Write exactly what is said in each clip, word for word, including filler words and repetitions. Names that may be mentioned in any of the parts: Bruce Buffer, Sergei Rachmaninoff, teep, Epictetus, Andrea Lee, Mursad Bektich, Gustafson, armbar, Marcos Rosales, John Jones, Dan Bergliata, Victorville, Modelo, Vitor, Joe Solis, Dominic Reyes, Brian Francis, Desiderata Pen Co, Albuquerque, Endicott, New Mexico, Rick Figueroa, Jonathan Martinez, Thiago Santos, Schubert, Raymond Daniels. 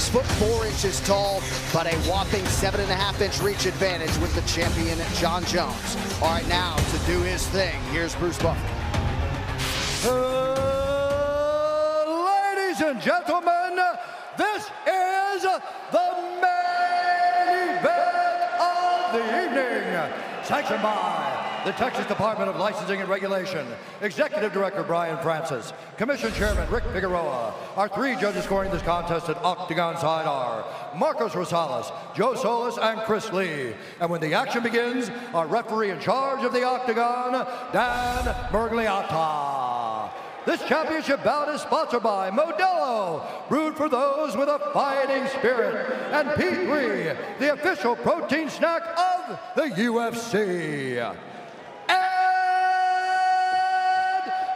six foot four inches tall, but a whopping seven and a half inch reach advantage with the champion, John Jones. All right, now to do his thing, here's Bruce Buffer. Uh, ladies and gentlemen, this is the main event of the evening, sanctioned by the Texas Department of Licensing and Regulation, Executive Director Brian Francis, Commission Chairman Rick Figueroa. Our three judges scoring this contest at Octagon side are Marcos Rosales, Joe Solis, and Chris Lee. And when the action begins, our referee in charge of the Octagon, Dan Bergliata. This championship bout is sponsored by Modelo, brewed for those with a fighting spirit, and P three, the official protein snack of the U F C.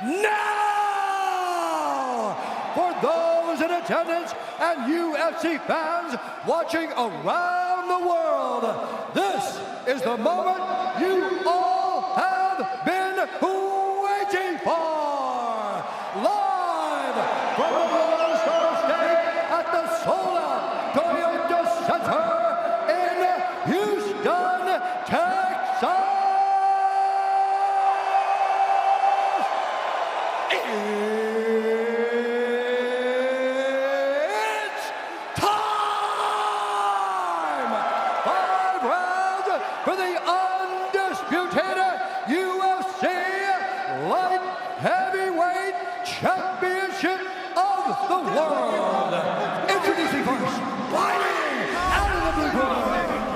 Now, for those in attendance and U F C fans watching around the world, this is the moment you all have been waiting for. Live from the Golden Star State at the sold-out Toyota Center in Houston, Texas. It's time! Five rounds for the undisputed U F C Light Heavyweight Championship of the World. Introducing first, fighting out of the blue corner,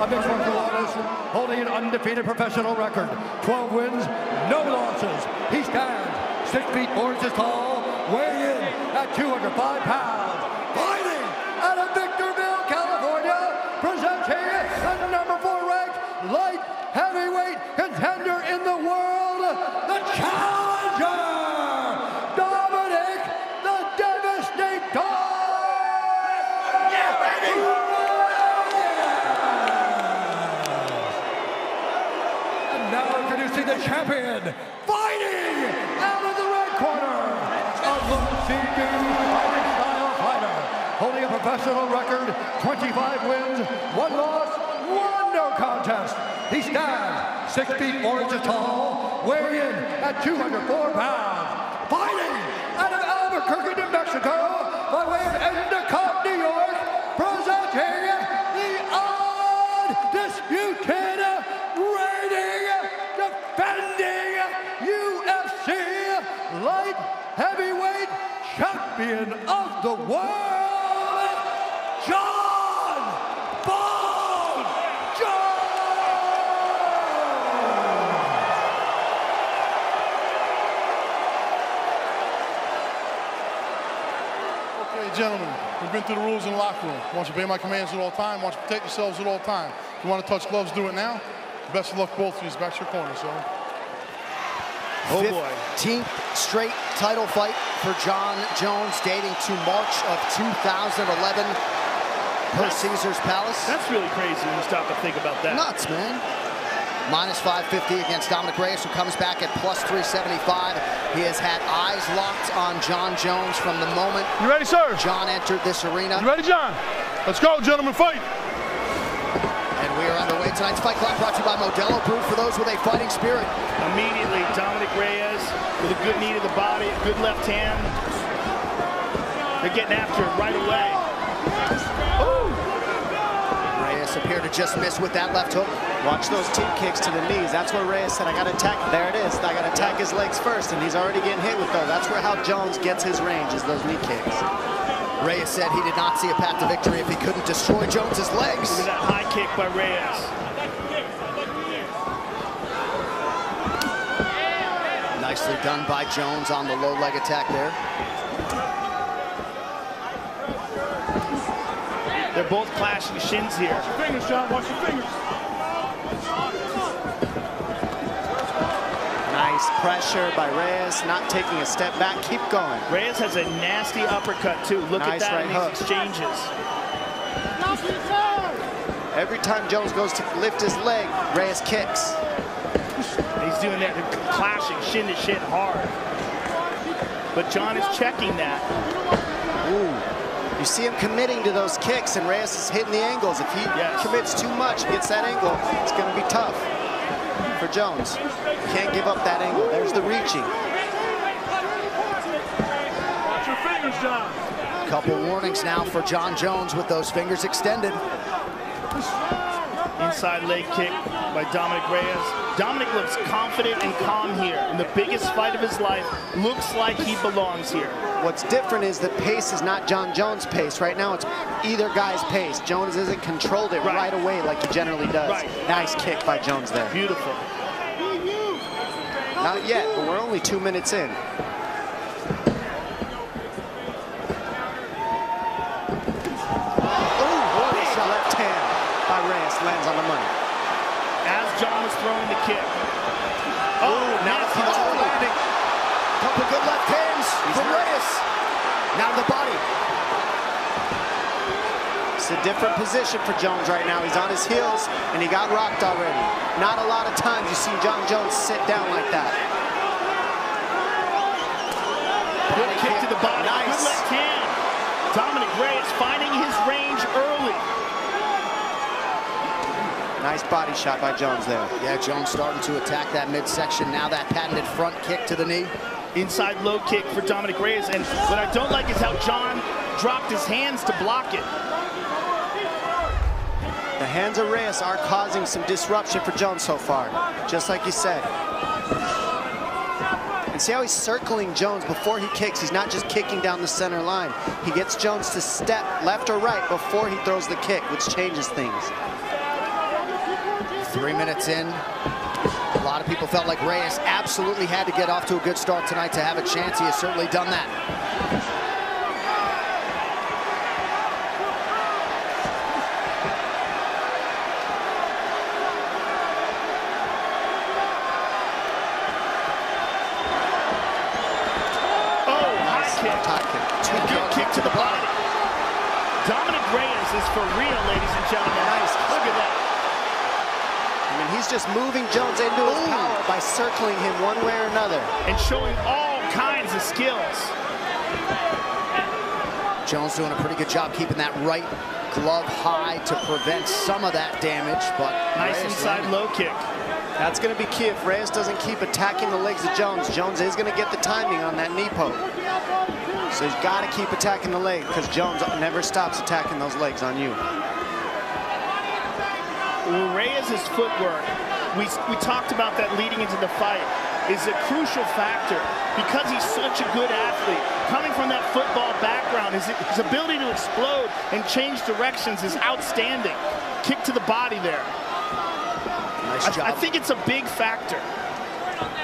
a mixed-martial artist holding an undefeated professional record, twelve wins, no losses. He stands Six feet four inches tall, weighing in at two hundred five pounds. Fighting out of Victorville, California, presenting the number four ranked light heavyweight contender in the world, the challenger, Dominic the Devastator. Yeah, baby. Yeah. And now introducing the champion, fighting-style fighter, holding a professional record, twenty-five wins, one loss, one no contest. He stands six feet four inches tall, weighing in at two hundred four pounds. Fighting out of Albuquerque, New Mexico, by way of Endicott, New York, presenting the undisputed, reigning, defending U F C light heavyweight champion of the world, John Bone Jones! Okay, gentlemen, we've been through the rules in the locker room. I want you to obey my commands at all time. I want you to protect yourselves at all time. If you want to touch gloves, do it now. Best of luck, both of you. Back to your corner, so. Oh boy. fifteenth straight title fight for John Jones, dating to March of two thousand eleven per Caesars Palace. That's really crazy when you stop to think about that. Nuts, man. Minus five fifty against Dominic Reyes, who comes back at plus three seventy-five. He has had eyes locked on John Jones from the moment. You ready, sir? John entered this arena. You ready, John? Let's go, gentlemen, fight. And we are underway. Tonight's fight club brought to you by Modelo, brewed for those with a fighting spirit. Immediately, Dominic Reyes with a good knee to the body, a good left hand. They're getting after it right away. Ooh. Reyes appeared to just miss with that left hook. Watch those team kicks to the knees. That's where Reyes said, I got to attack. There it is. I got to attack his legs first, and he's already getting hit with those. That's where how Jones gets his range, is those knee kicks. Reyes said he did not see a path to victory if he couldn't destroy Jones's legs. Look at that high kick by Reyes. Nicely done by Jones on the low leg attack there. They're both clashing shins here. Watch your fingers, John. Watch your fingers. Nice pressure by Reyes, not taking a step back. Keep going. Reyes has a nasty uppercut, too. Look nice at that right in these hook. exchanges. Every time Jones goes to lift his leg, Reyes kicks. He's doing that, clashing shin to shin hard. But John is checking that. Ooh. You see him committing to those kicks, and Reyes is hitting the angles. If he yes. commits too much, gets that angle, it's going to be tough for Jones. Can't give up that angle. There's the reaching. Watch your fingers, John. Couple warnings now for John Jones with those fingers extended. Inside leg kick by Dominic Reyes. Dominic looks confident and calm here. In the biggest fight of his life, looks like he belongs here. What's different is the pace is not John Jones' pace. Right now, it's either guy's pace. Jones isn't controlled it right, right away like he generally does. Right. Nice kick by Jones there. Beautiful. Not yet, but we're only two minutes in. Lands on the money. As John was throwing the kick. Oh, Ooh, now it's all landing. Couple good left hands He's from hurt. Reyes. Now the body. It's a different position for Jones right now. He's on his heels, and he got rocked already. Not a lot of times you see John Jones sit down like that. Good kick to the body. Nice. Good left hand. Dominic Reyes finding his range early. Nice body shot by Jones there. Yeah, Jones starting to attack that midsection. Now that patented front kick to the knee. Inside low kick for Dominic Reyes. And what I don't like is how John dropped his hands to block it. The hands of Reyes are causing some disruption for Jones so far, just like you said. And see how he's circling Jones before he kicks. He's not just kicking down the center line. He gets Jones to step left or right before he throws the kick, which changes things. Three minutes in, a lot of people felt like Reyes absolutely had to get off to a good start tonight to have a chance. He has certainly done that. Oh, nice high kick. High kick. Two good kick to the body. Dominic Reyes is for real, ladies and gentlemen. Nice. Look at that. He's just moving Jones into his Ooh. power by circling him one way or another. And showing all kinds of skills. Jones doing a pretty good job keeping that right glove high to prevent some of that damage. But nice Reyes inside landed. Low kick. That's going to be key. If Reyes doesn't keep attacking the legs of Jones, Jones is going to get the timing on that knee poke. So he's got to keep attacking the leg because Jones never stops attacking those legs on you. Reyes' footwork, we, we talked about that leading into the fight, is a crucial factor because he's such a good athlete. Coming from that football background, his, his ability to explode and change directions is outstanding. Kick to the body there. Nice job. I, I think it's a big factor.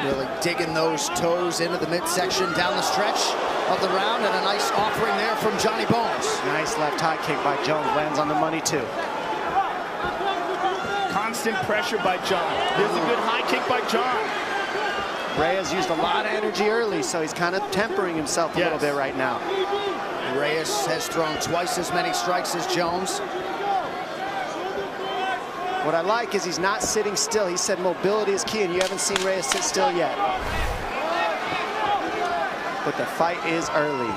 Really digging those toes into the midsection down the stretch of the round, and a nice offering there from Johnny Bones. Nice left high kick by Jones, lands on the money too. Constant pressure by John. There's a good high kick by John. Reyes used a lot of energy early, so he's kind of tempering himself a yes. little bit right now. Reyes has thrown twice as many strikes as Jones. What I like is he's not sitting still. He said mobility is key, and you haven't seen Reyes sit still yet. But the fight is early.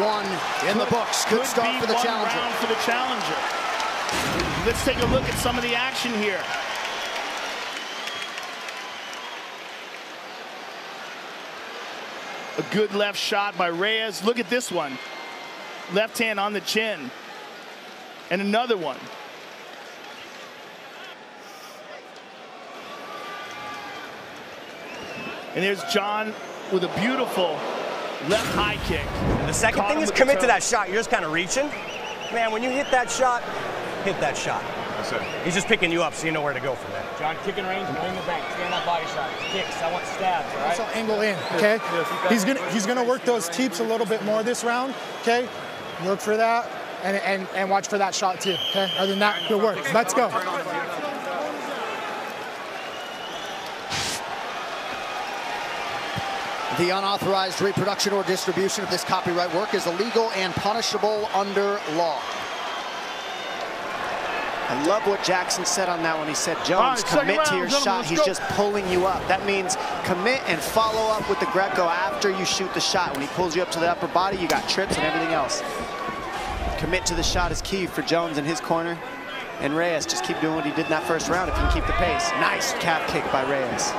One in the books. Good start for the challenger. Round for the challenger. Let's take a look at some of the action here. A good left shot by Reyes. Look at this one. Left hand on the chin. And another one. And there's John with a beautiful left high kick. The second Caught thing is commit to that shot. You're just kind of reaching. Man, when you hit that shot, hit that shot. That's it. He's just picking you up, so you know where to go from there. John, kicking range, bring the bank. Stand up body shot. Kicks, I want stabs, all right? So angle in, okay? He's gonna, he's gonna work those teeps a little bit more this round, okay? Look for that, and, and, and watch for that shot too, okay? Other than that, good work. Let's go. The unauthorized reproduction or distribution of this copyright work is illegal and punishable under law. I love what Jackson said on that one. He said, Jones, right, commit to your shot. He's just pulling you up. That means commit and follow up with the Greco after you shoot the shot. When he pulls you up to the upper body, you got trips and everything else. Commit to the shot is key for Jones in his corner. And Reyes, just keep doing what he did in that first round if you can keep the pace. Nice calf kick by Reyes.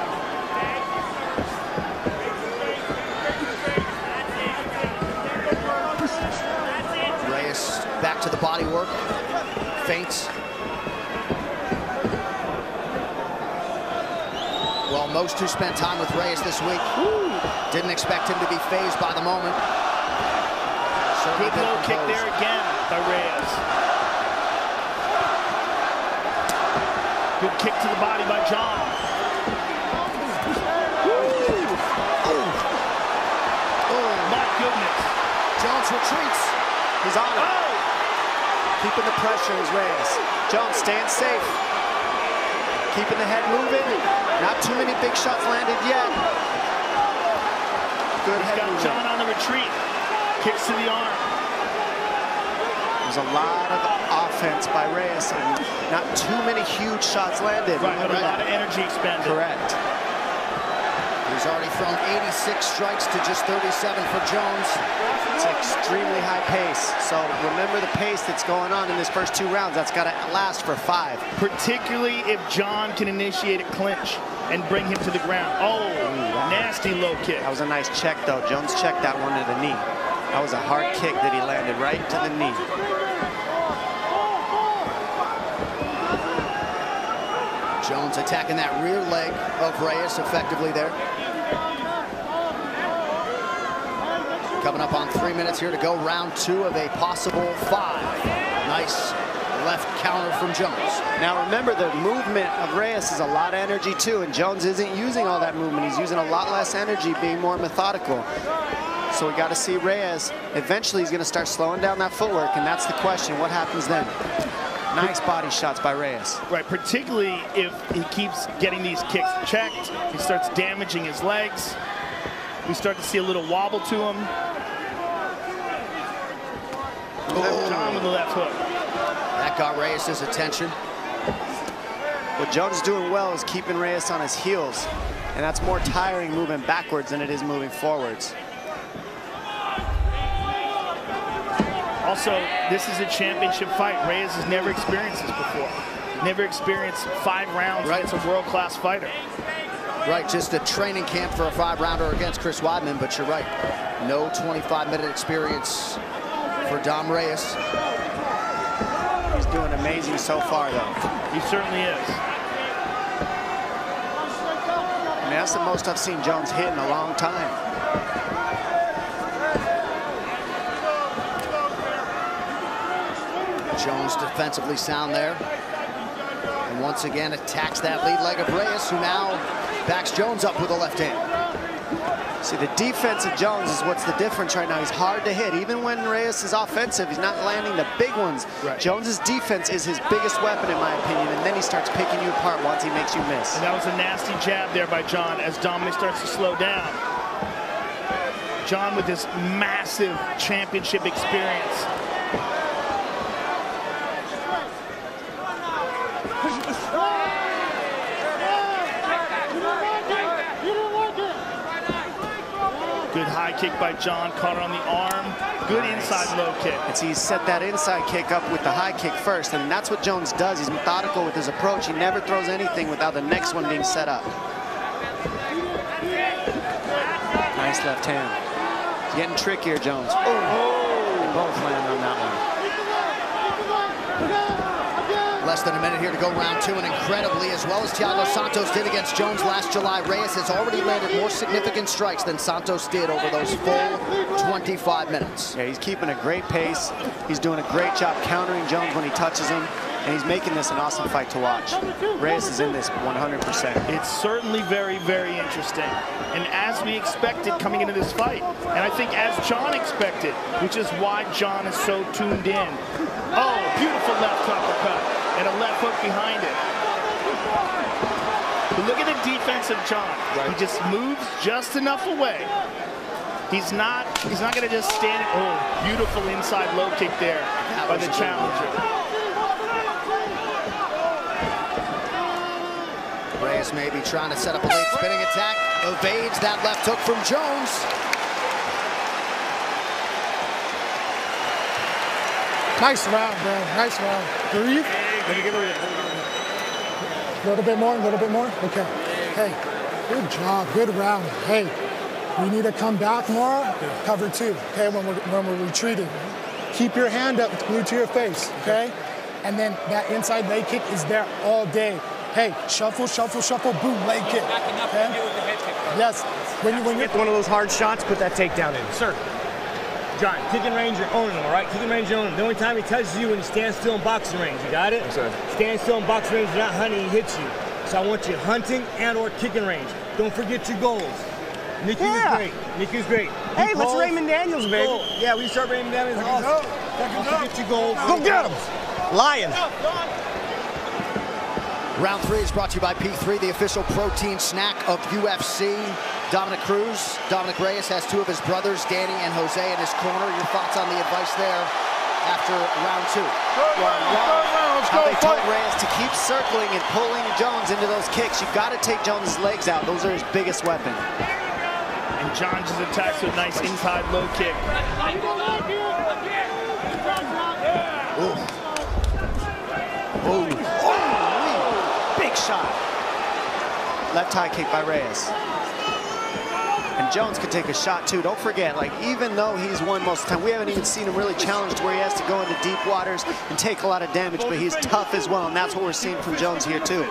Reyes back to the body work. Feints. Well, most who spent time with Reyes this week Woo. didn't expect him to be fazed by the moment. Good low kick there again by Reyes. Good kick to the body by John. Ooh. Ooh. Oh, my goodness. Jones retreats. He's on it. Oh. Keeping the pressure is Reyes. Jones stands safe. Keeping the head moving. Not too many big shots landed yet. Good head movement. He's got John on the retreat. Kicks to the arm. There's a lot of offense by Reyes and not too many huge shots landed. Right, but a lot of energy expended. Correct. He's already thrown eighty-six strikes to just thirty-seven for Jones. It's an extremely high pace. So remember the pace that's going on in this first two rounds. That's got to last for five. Particularly if John can initiate a clinch and bring him to the ground. Oh, wow. Nasty low kick. That was a nice check, though. Jones checked that one to the knee. That was a hard kick that he landed right to the knee. Jones attacking that rear leg of Reyes effectively there. Coming up on three minutes here to go, round two of a possible five. Nice left counter from Jones. Now remember, the movement of Reyes is a lot of energy too, and Jones isn't using all that movement. He's using a lot less energy, being more methodical. So we got to see Reyes. Eventually he's going to start slowing down that footwork, and that's the question, what happens then? Nice body shots by Reyes. Right, particularly if he keeps getting these kicks checked, he starts damaging his legs. We start to see a little wobble to him. Oh. John with the left hook. That got Reyes' attention. What Jones is doing well is keeping Reyes on his heels, and that's more tiring moving backwards than it is moving forwards. Also, this is a championship fight. Reyes has never experienced this before. Never experienced five rounds against a world-class fighter. Right, just a training camp for a five-rounder against Chris Weidman, but you're right. No twenty-five minute experience for Dom Reyes. He's doing amazing so far, though. He certainly is. I mean, that's the most I've seen Jones hit in a long time. Jones defensively sound there. And once again attacks that lead leg of Reyes, who now backs Jones up with a left hand. See, the defense of Jones is what's the difference right now. He's hard to hit. Even when Reyes is offensive, he's not landing the big ones. Right. Jones's defense is his biggest weapon, in my opinion, and then he starts picking you apart once he makes you miss. And that was a nasty jab there by John as Dominic starts to slow down. John with this massive championship experience. Good high kick by John, caught it on the arm. Good nice. Inside low kick. It's, he set that inside kick up with the high kick first, and that's what Jones does. He's methodical with his approach. He never throws anything without the next one being set up. Nice left hand. He's getting trickier, Jones. Oh, oh. Both land on that one. Less than a minute here to go round two, and incredibly, as well as Thiago Santos did against Jones last July, Reyes has already landed more significant strikes than Santos did over those full twenty-five minutes. Yeah, he's keeping a great pace. He's doing a great job countering Jones when he touches him, and he's making this an awesome fight to watch. Reyes is in this one hundred percent. It's certainly very, very interesting, and as we expected coming into this fight, and I think as John expected, which is why John is so tuned in. Oh, beautiful left uppercut. And a left hook behind it. But look at the defense of John. Right. He just moves just enough away. He's not he's not gonna just stand. Oh, beautiful inside low kick there that by the challenger. Good. Martinez maybe trying to set up a late spinning attack, evades that left hook from Jones. Nice round, bro. Nice round. Breathe. Let me give her a little bit more, a little bit more. Okay. Hey, good job. Good round. Hey, we need to come back more. Cover two, okay, when we're, when we're retreating. Keep your hand up, glued to your face, okay? And then that inside leg kick is there all day. Hey, shuffle, shuffle, shuffle, boom, leg kick. Okay? Yes. When you when you get one of those hard shots, put that takedown in. Sir. John, kicking range, you're owning him, all right? Kicking range, you're owning him. The only time he touches you when you stand still in boxing range, you got it? I'm sorry. Stand still in boxing range, you're not hunting, he hits you. So I want you hunting and or kicking range. Don't forget your goals. Nikki yeah. was great. Nikki was great. He hey, let's Raymond Daniels, baby. Goal. Yeah, we start Raymond Daniels. Awesome. Don't forget your goals. Go get him. Lion. Round three is brought to you by P three, the official protein snack of U F C. Dominic Cruz, Dominic Reyes has two of his brothers, Danny and Jose, in his corner. Your thoughts on the advice there after round two? Well, well, how they told Reyes to keep circling and pulling Jones into those kicks. You've got to take Jones' legs out. Those are his biggest weapon. And Jones is attacked with a nice inside low kick. Ooh. Ooh. Shot. Left high kick by Reyes. And Jones could take a shot too. Don't forget, like, even though he's won most of the time, we haven't even seen him really challenged where he has to go into deep waters and take a lot of damage, but he's tough as well, and that's what we're seeing from Jones here too.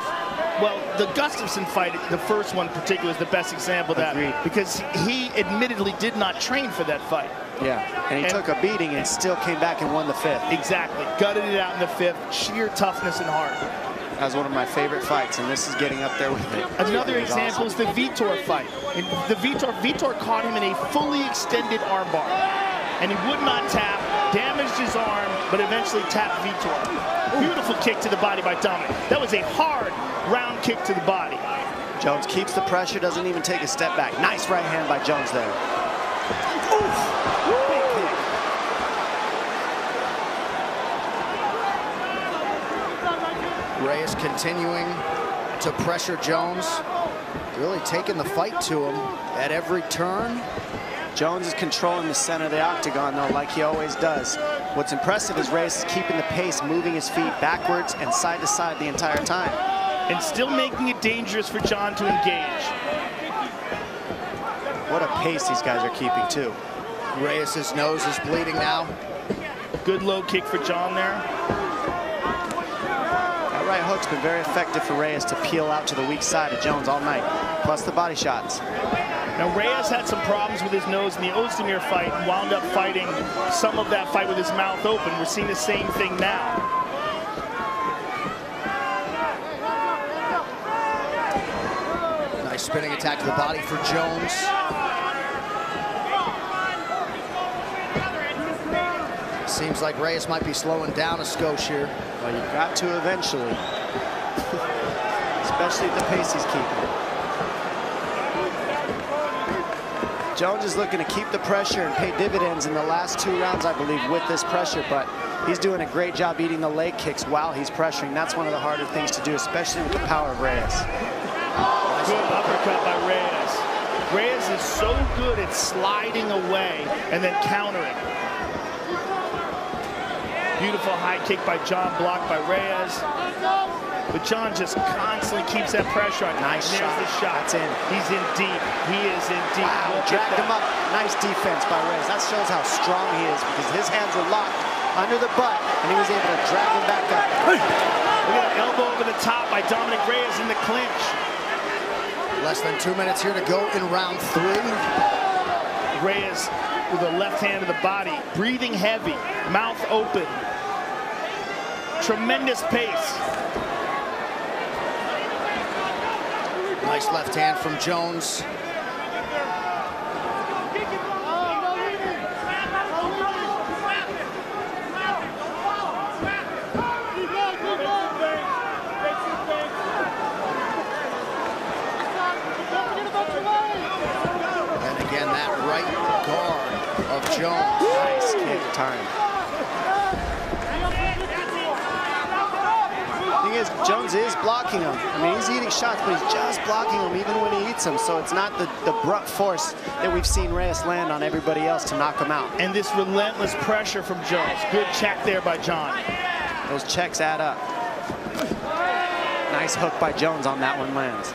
Well, the Gustafson fight, the first one in particular, is the best example of that. Agreed. Because he admittedly did not train for that fight. Yeah, and he and took a beating and still came back and won the fifth. Exactly. Gutted it out in the fifth. Sheer toughness and heart. That was one of my favorite fights, and this is getting up there with it. Another example is the Vitor fight. And the Vitor, Vitor caught him in a fully extended armbar, and he would not tap, damaged his arm, but eventually tapped Vitor. Beautiful kick to the body by Dominic. That was a hard round kick to the body. Jones keeps the pressure, doesn't even take a step back. Nice right hand by Jones there. Oof. Reyes continuing to pressure Jones, really taking the fight to him at every turn. Jones is controlling the center of the octagon, though, like he always does. What's impressive is Reyes is keeping the pace, moving his feet backwards and side to side the entire time. And still making it dangerous for John to engage. What a pace these guys are keeping, too. Reyes' nose is bleeding now. Good low kick for John there. Right hook's been very effective for Reyes to peel out to the weak side of Jones all night, plus the body shots. Now Reyes had some problems with his nose in the Ozdemir fight and wound up fighting some of that fight with his mouth open. We're seeing the same thing now. Nice spinning attack to the body for Jones. Seems like Reyes might be slowing down a skosh here. Well, you've got to eventually, especially at the pace he's keeping. Jones is looking to keep the pressure and pay dividends in the last two rounds, I believe, with this pressure, but he's doing a great job eating the leg kicks while he's pressuring. That's one of the harder things to do, especially with the power of Reyes. Good uppercut by Reyes. Reyes is so good at sliding away and then countering. Beautiful high kick by John, blocked by Reyes. But John just constantly keeps that pressure on him. Nice shot. There's the shot. That's in. He's in deep. He is in deep. Wow, we'll dragged him up. Nice defense by Reyes. That shows how strong he is because his hands were locked under the butt, and he was able to drag him back up. Hey. Look at that elbow over the top by Dominic Reyes in the clinch. Less than two minutes here to go in round three. Reyes with the left hand of the body, breathing heavy, mouth open. Tremendous pace. Nice left hand from Jones. And again, that right guard of Jones. Nice kick time. thing is, Jones is blocking him. I mean, he's eating shots, but he's just blocking them even when he eats them. So it's not the, the brunt force that we've seen Reyes land on everybody else to knock him out. And this relentless pressure from Jones. Good check there by John. Those checks add up. Nice hook by Jones on that one lands.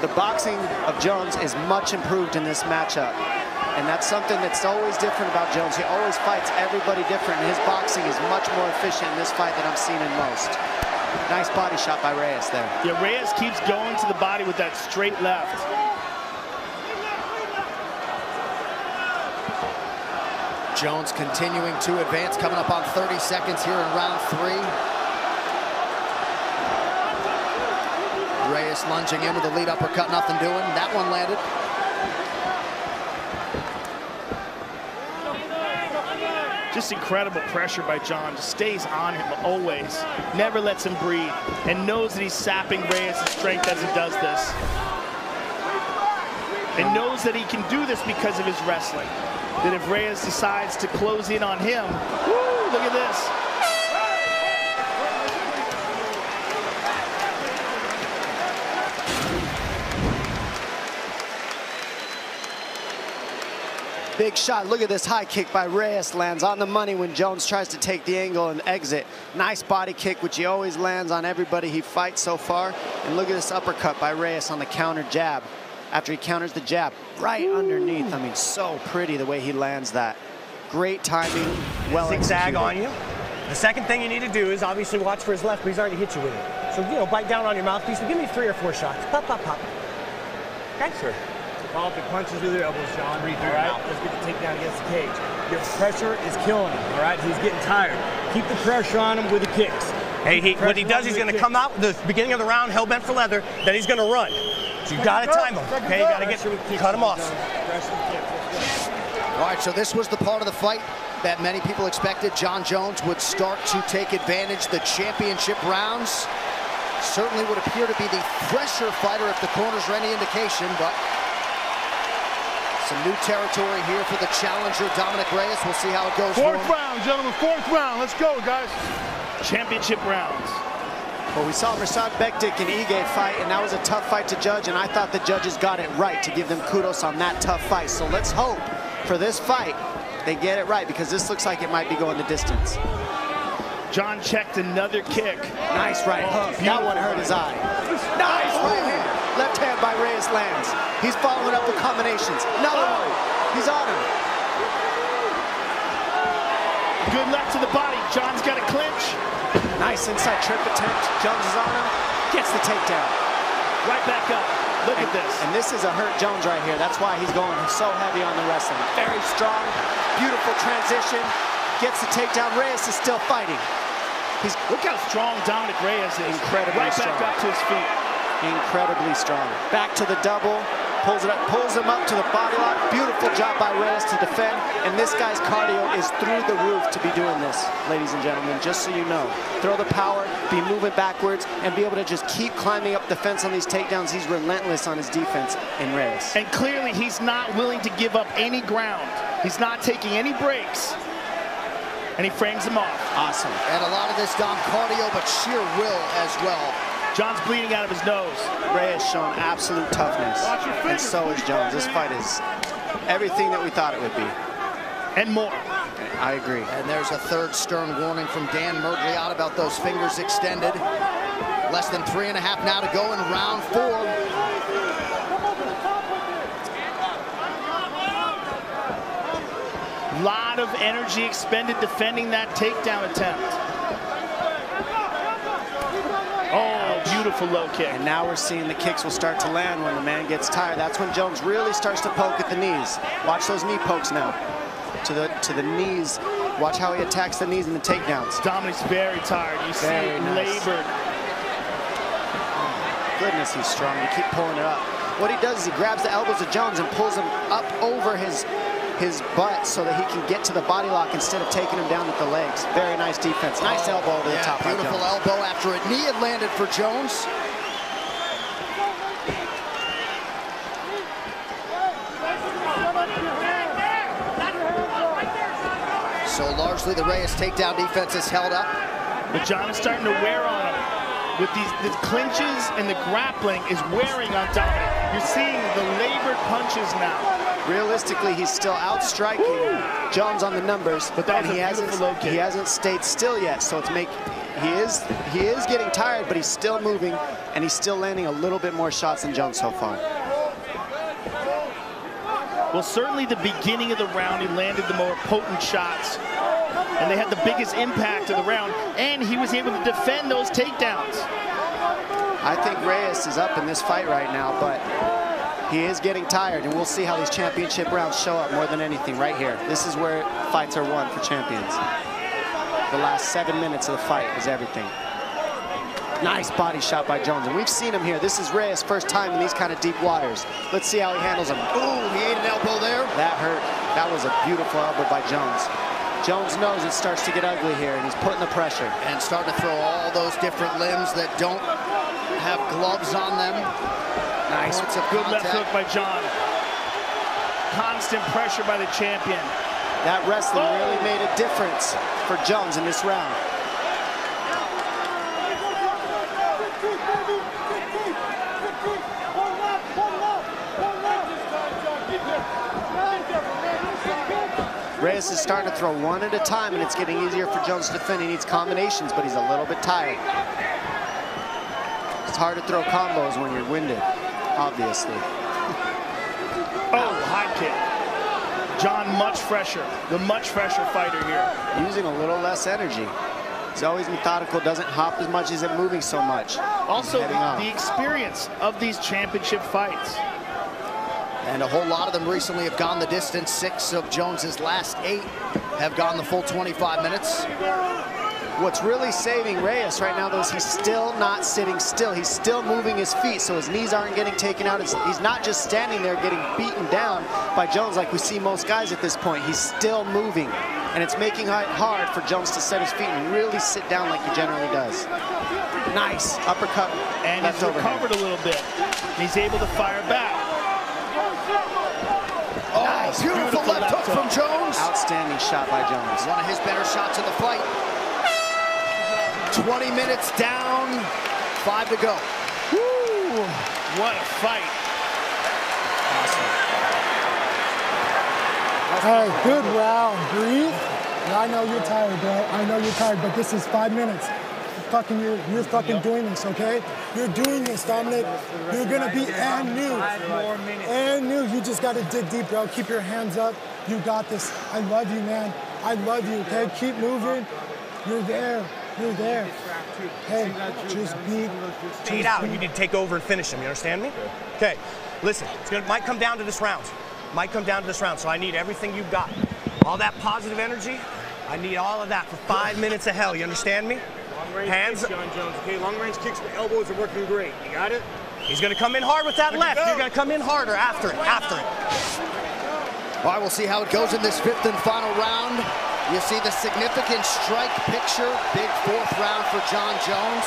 The boxing of Jones is much improved in this matchup. And that's something that's always different about Jones. He always fights everybody different. His boxing is much more efficient in this fight than I've seen in most. Nice body shot by Reyes there. Yeah, Reyes keeps going to the body with that straight left. Jones continuing to advance, coming up on thirty seconds here in round three. Reyes lunging in with the lead uppercut, nothing doing. That one landed. Just incredible pressure by John. Just stays on him always. Never lets him breathe. And knows that he's sapping Reyes' strength as he does this. And knows that he can do this because of his wrestling. That if Reyes decides to close in on him, woo, look at this. Big shot, look at this high kick by Reyes, lands on the money when Jones tries to take the angle and exit. Nice body kick, which he always lands on everybody he fights so far. And look at this uppercut by Reyes on the counter jab. After he counters the jab, right Ooh. underneath. I mean, so pretty the way he lands that. Great timing, well Zigzag executed. on you. The second thing you need to do is obviously watch for his left, but he's already hit you with it. So, you know, bite down on your mouthpiece and give me three or four shots. Pop, pop, pop. Okay? Sure. Pop the punches with your elbows, John. Read through your mouth. Let's get the takedown against the cage. Your pressure is killing him, all right? He's getting tired. Keep the pressure on him with the kicks. Hey, he, what he does, he's going to come out the beginning of the round, hell bent for leather, then he's going to run. So you got to time him, okay? You got to get your cut him off. All right, so this was the part of the fight that many people expected. John Jones would start to take advantage the championship rounds. Certainly would appear to be the fresher fighter if the corners were any indication, but some new territory here for the challenger, Dominic Reyes. We'll see how it goes. Fourth round, gentlemen, fourth round. Let's go, guys. Championship rounds. Well, we saw Versad Bectic and Ige fight, and that was a tough fight to judge, and I thought the judges got it right to give them kudos on that tough fight. So let's hope for this fight they get it right, because this looks like it might be going the distance. John checked another kick. Nice right hook. Oh, that one hurt his eye. Nice right hand. Left hand by Reyes lands. He's following up with combinations. Another one. He's on him. Good left to the body. John's got a clinch. Nice inside trip attempt. Jones is on him. Gets the takedown. Right back up. Look and, at this. And this is a hurt Jones right here. That's why he's going so heavy on the wrestling. Very strong. Beautiful transition. Gets the takedown. Reyes is still fighting. He's, look how strong Dominic Reyes is. Incredibly right strong. Right back up to his feet. Incredibly strong. Back to the double, pulls it up, pulls him up to the body lock. Beautiful job by Reyes to defend, and this guy's cardio is through the roof to be doing this, ladies and gentlemen, just so you know. Throw the power, be moving backwards, and be able to just keep climbing up the fence on these takedowns. He's relentless on his defense in Reyes. And clearly he's not willing to give up any ground. He's not taking any breaks. And he frames him off. Awesome. And a lot of this, Dom, cardio, but sheer will as well. John's bleeding out of his nose. Reyes showing absolute toughness. And so is Jones. This fight is everything that we thought it would be. And more. I agree. And there's a third stern warning from Dan Miragliotta about those fingers extended. Less than three and a half now to go in round four. A lot of energy expended defending that takedown attempt. Beautiful low kick. And now we're seeing the kicks will start to land when the man gets tired. That's when Jones really starts to poke at the knees. Watch those knee pokes now. To the to the knees. Watch how he attacks the knees in the takedowns. Dominic's very tired. You see him labored. Oh, goodness, he's strong. You keep pulling it up. What he does is he grabs the elbows of Jones and pulls him up over his his butt so that he can get to the body lock instead of taking him down with the legs. Very nice defense. Nice oh, elbow to yeah, the top. Beautiful elbow after a knee had landed for Jones. So largely the Reyes takedown defense is held up. But John is starting to wear on him. With these the clinches and the grappling is wearing on Dominic. You're seeing the labored punches now. Realistically, he's still outstriking Woo! Jones on the numbers, but that he hasn't he hasn't stayed still yet. So it's make he is he is getting tired, but he's still moving and he's still landing a little bit more shots than Jones so far. Well, certainly the beginning of the round, he landed the more potent shots, and they had the biggest impact of the round, and he was able to defend those takedowns. I think Reyes is up in this fight right now, but he is getting tired, and we'll see how these championship rounds show up more than anything right here. This is where fights are won for champions. The last seven minutes of the fight is everything. Nice body shot by Jones, and we've seen him here. This is Reyes' first time in these kind of deep waters. Let's see how he handles him. Ooh, he ate an elbow there. That hurt. That was a beautiful elbow by Jones. Jones knows it starts to get ugly here, and he's putting the pressure. And starting to throw all those different limbs that don't have gloves on them. Nice. Good left hook by John. Constant pressure by the champion. That wrestling oh. really made a difference for Jones in this round. Reyes is starting to throw one at a time, and it's getting easier for Jones to defend. He needs combinations, but he's a little bit tired. It's hard to throw combos when you're winded, obviously. Oh, high kick. John much fresher, the much fresher fighter here. Using a little less energy. He's always methodical, doesn't hop as much, isn't moving so much. Also, the, the experience of these championship fights. And a whole lot of them recently have gone the distance. Six of Jones's last eight have gone the full twenty-five minutes. What's really saving Reyes right now, though, is he's still not sitting still. He's still moving his feet, so his knees aren't getting taken out. He's not just standing there getting beaten down by Jones like we see most guys at this point. He's still moving, and it's making it hard for Jones to set his feet and really sit down like he generally does. Nice uppercut, and he's recovered a little bit. He's able to fire back. Oh, nice. Beautiful, beautiful left hook from Jones. Outstanding shot by Jones. One of his better shots of the fight. twenty minutes down, five to go. Woo! What a fight. Awesome. Hey, good round. Breathe. I know you're tired, bro. I know you're tired, but this is five minutes. Fucking you're, you're fucking yep. doing this, okay? You're doing this, Dominic. You're gonna be and new. And new, you just gotta dig deep, bro. Keep your hands up. You got this. I love you, man. I love you, okay? Keep moving. You're there. You're there. Hey, just beat. Take it out. You need to take over and finish him. You understand me? Okay. Listen, it's gonna might come down to this round. Might come down to this round. So I need everything you've got. All that positive energy. I need all of that for five minutes of hell. You understand me? Hands kicks, John Jones. Okay, long range kicks, the elbows are working great. You got it? He's gonna come in hard with that left. You're gonna come in harder after it, after it. All right, we'll see how it goes in this fifth and final round. You see the significant strike picture, big fourth round for John Jones.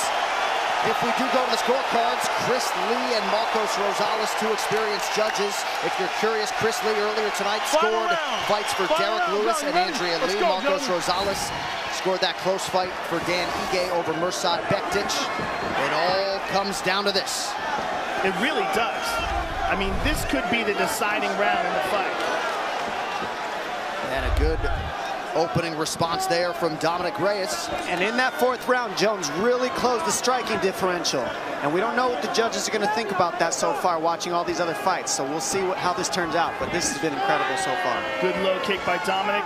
If we do go to the scorecards, Chris Lee and Marcos Rosales, two experienced judges. If you're curious, Chris Lee earlier tonight scored fights for Derek Lewis and Andrea Lee. Marcos Rosales scored that close fight for Dan Ige over Mursad Bektich. It all comes down to this. It really does. I mean, this could be the deciding round in the fight. And a good opening response there from Dominic Reyes. And in that fourth round, Jones really closed the striking differential. And we don't know what the judges are going to think about that so far, watching all these other fights. So we'll see what, how this turns out. But this has been incredible so far. Good low kick by Dominic.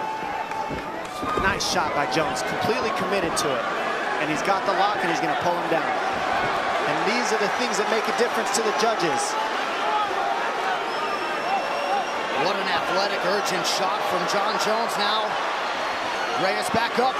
Nice shot by Jones. Completely committed to it. And he's got the lock, and he's going to pull him down. And these are the things that make a difference to the judges. What an athletic, urgent shot from John Jones now. Reyes back up.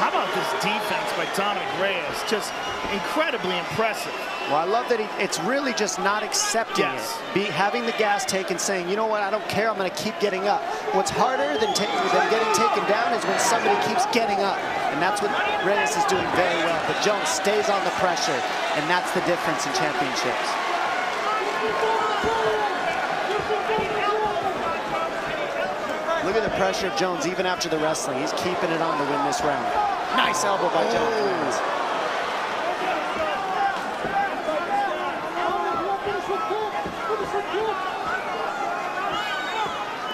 How about this defense by Dominic Reyes? Just incredibly impressive. Well, I love that he, it's really just not accepting yes. it. Be, having the gas taken, saying, you know what, I don't care, I'm going to keep getting up. What's harder than, than getting taken down is when somebody keeps getting up. And that's what Reyes is doing very well. But Jones stays on the pressure, and that's the difference in championships. Look at keeping the pressure of Jones even after the wrestling. He's keeping it on to win this round. Nice elbow by oh. Jones.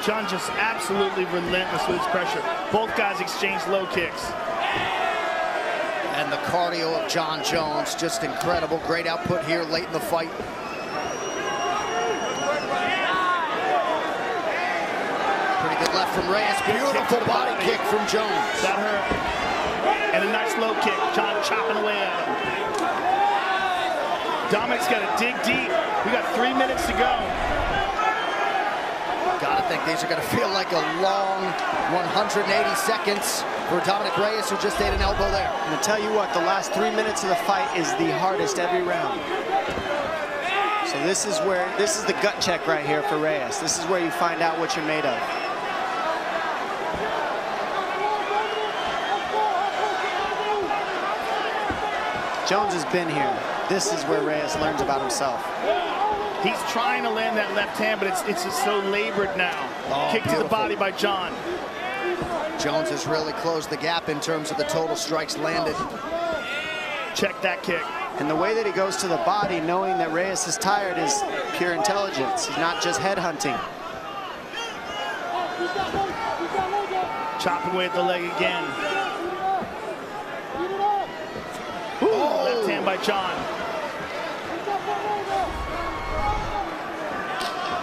John just absolutely relentless with his pressure. Both guys exchange low kicks. And the cardio of John Jones, just incredible. Great output here late in the fight. Pretty good left from Reyes. Beautiful body kick from Jones. That hurt. And a nice low kick. John chopping away at him. Dominic's got to dig deep. We got three minutes to go. Gotta think these are gonna feel like a long one hundred eighty seconds for Dominic Reyes, who just ate an elbow there. I'm gonna tell you what, the last three minutes of the fight is the hardest every round. So this is where, this is the gut check right here for Reyes. This is where you find out what you're made of. Jones has been here. This is where Reyes learns about himself. He's trying to land that left hand, but it's it's just so labored now. Oh, Kick beautiful. to the body by John. Jones has really closed the gap in terms of the total strikes landed. Check that kick. And the way that he goes to the body, knowing that Reyes is tired, is pure intelligence. He's not just head hunting. Chopping away at the leg again. Ooh, oh. Left hand by John.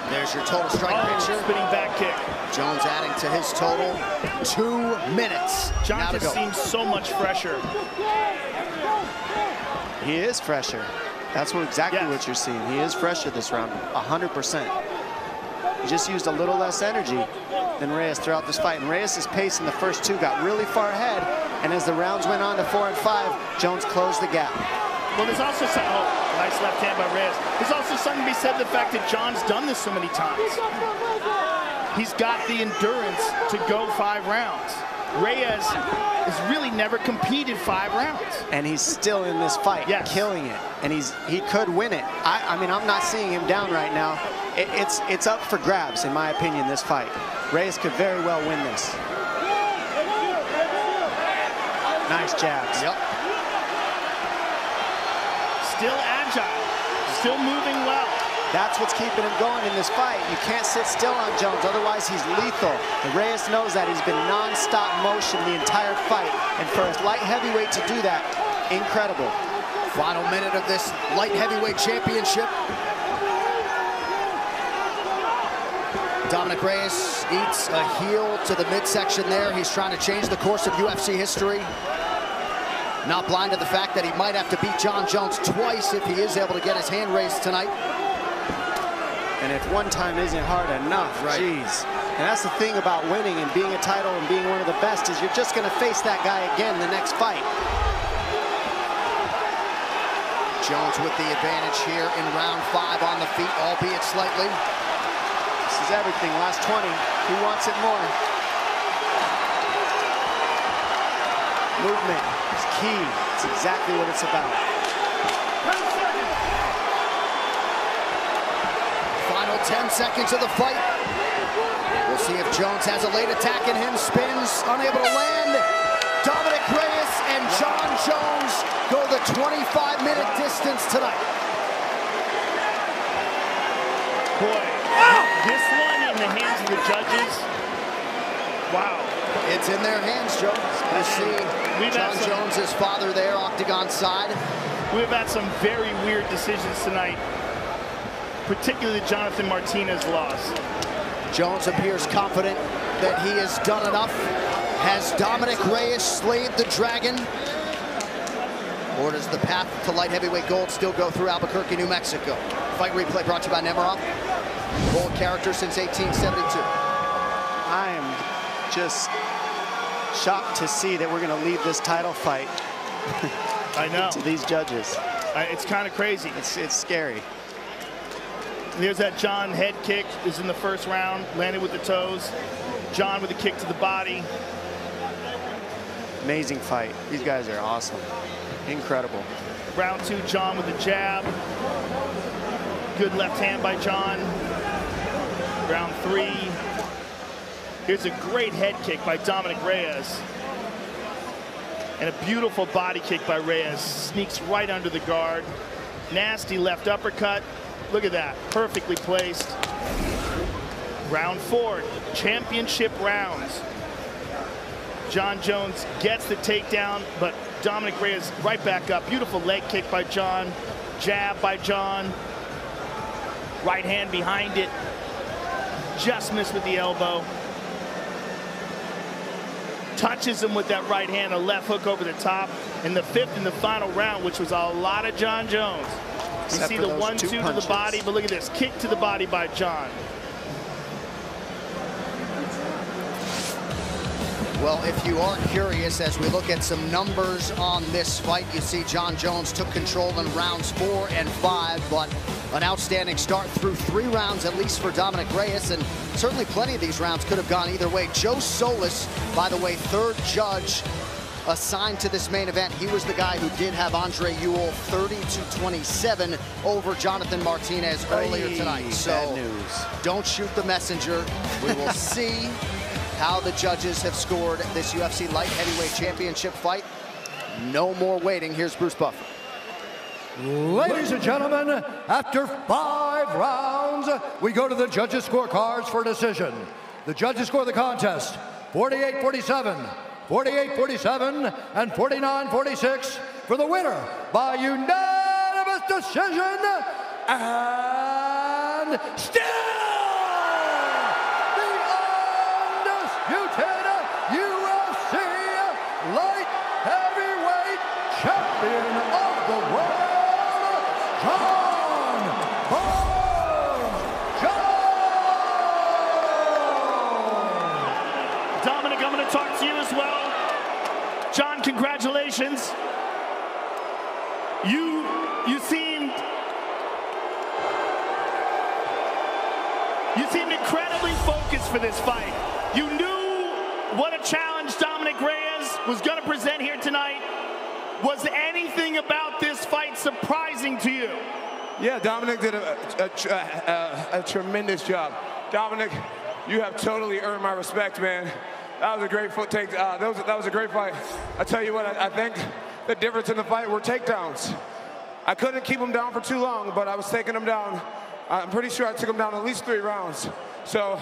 There's your total strike oh, picture. Spinning back kick. Jones adding to his total. Two minutes. John just seems so much fresher. He is fresher. That's what exactly yes. what you're seeing. He is fresher this round, one hundred percent. He just used a little less energy than Reyes throughout this fight. And Reyes' pace in the first two got really far ahead. And as the rounds went on to four and five, Jones closed the gap. Well, there's also some, oh, nice left hand by Reyes. There's also something to be said, the fact that John's done this so many times. He's got the endurance to go five rounds. Reyes has really never competed five rounds. And he's still in this fight, yes. killing it. And he's he could win it. I, I mean, I'm not seeing him down right now. It, it's, it's up for grabs, in my opinion, this fight. Reyes could very well win this. Nice jabs. Yep. Still agile, still moving well. That's what's keeping him going in this fight. You can't sit still on Jones, otherwise he's lethal. And Reyes knows that. He's been non-stop motion the entire fight. And for a light heavyweight to do that, incredible. Final minute of this light heavyweight championship. Dominic Reyes eats a heel to the midsection there. He's trying to change the course of U F C history. Not blind to the fact that he might have to beat John Jones twice if he is able to get his hand raised tonight. And if one time isn't hard enough, right. Geez. And that's the thing about winning and being a title and being one of the best, is you're just going to face that guy again in the next fight. Jones with the advantage here in round five on the feet, albeit slightly. This is everything. Last twenty. He wants it more. Movement is key. It's exactly what it's about. Final ten seconds of the fight. We'll see if Jones has a late attack in him. Spins, unable to land. Dominic Reyes and John Jones go the twenty-five minute distance tonight. Boy, this one in the hands of the judges. Wow. It's in their hands, Joe. We'll see John Jones' father there, Octagon side. We've had some very weird decisions tonight, particularly Jonathan Martinez loss. Jones appears confident that he has done enough. Has Dominic Reyes slayed the dragon? Or does the path to light heavyweight gold still go through Albuquerque, New Mexico? Fight replay brought to you by Nemiroff. Gold character since eighteen seventy-two. I am... just shocked to see that we're going to leave this title fight I know. to these judges. I, it's kind of crazy. It's, it's scary. And there's that John head kick is in the first round, landed with the toes. John with a kick to the body. Amazing fight. These guys are awesome. Incredible. Round two, John with a jab. Good left hand by John. Round three. Here's a great head kick by Dominic Reyes. And a beautiful body kick by Reyes. Sneaks right under the guard. Nasty left uppercut. Look at that. Perfectly placed. Round four, championship rounds. John Jones gets the takedown, but Dominic Reyes right back up. Beautiful leg kick by John. Jab by John. Right hand behind it. Just missed with the elbow. Touches him with that right hand, a left hook over the top. In the fifth and the final round, which was a lot of John Jones. You see the one two to the body, but look at this. Kick to the body by John. Well, if you are curious, as we look at some numbers on this fight, you see John Jones took control in rounds four and five, but an outstanding start through three rounds, at least for Dominic Reyes, and certainly plenty of these rounds could have gone either way. Joe Solis, by the way, third judge assigned to this main event. He was the guy who did have Andre Ewell thirty to twenty-seven over Jonathan Martinez earlier tonight. So don't shoot the messenger. We will see how the judges have scored this U F C light heavyweight championship fight. No more waiting. Here's Bruce Buffer. Ladies and gentlemen, after five rounds, we go to the judges' scorecards for decision. The judges score the contest forty-eight forty-seven, forty-eight forty-seven, and forty-nine forty-six for the winner by unanimous decision, and still U F C light heavyweight champion of the world, John Bones Jones. Dominic, I'm going to talk to you as well. John, congratulations. You, you seemed, you seemed incredibly focused for this fight. You knew what a challenge Dominic Reyes was going to present here tonight. Was anything about this fight surprising to you? Yeah, Dominic did a, a, a, a, a tremendous job. Dominic, you have totally earned my respect, man. That was a great foot take. Uh, that, was, that was a great fight. I tell you what, I, I think the difference in the fight were takedowns. I couldn't keep him down for too long, but I was taking him down. I'm pretty sure I took him down at least three rounds. So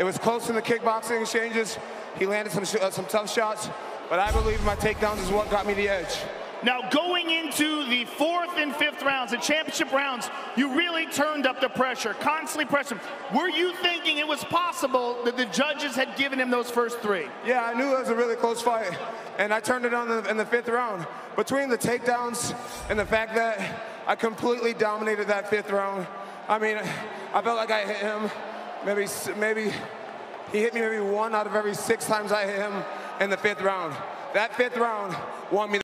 it was close in the kickboxing exchanges. He landed some, uh, some tough shots, but I believe my takedowns is what got me the edge. Now, going into the fourth and fifth rounds, the championship rounds, you really turned up the pressure, constantly pressured. Were you thinking it was possible that the judges had given him those first three? Yeah, I knew it was a really close fight, and I turned it on in the, in the fifth round. Between the takedowns and the fact that I completely dominated that fifth round, I mean, I felt like I hit him maybe, maybe, he hit me maybe one out of every six times I hit him in the fifth round. That fifth round won me the